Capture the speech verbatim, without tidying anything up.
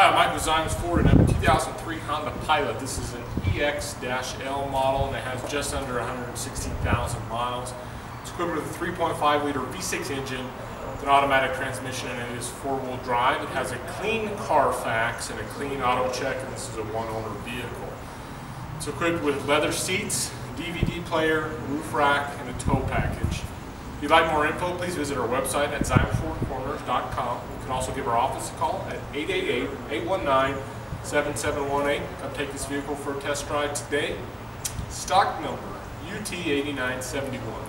Hi, I'm Michael ZiemsFord and I have a two thousand three Honda Pilot. This is an E X L model and it has just under one hundred sixteen thousand miles. It's equipped with a three point five liter V six engine with an automatic transmission and it is four-wheel drive. It has a clean Carfax and a clean auto check, and this is a one-owner vehicle. It's equipped with leather seats, a D V D player, roof rack, and a tow package. If you'd like more info, please visit our website at Ziem Ford Corners dot com. You can also give our office a call at eight eight eight, eight one nine, seven seven one eight. Come take this vehicle for a test drive today. Stock number U T eight nine seven one.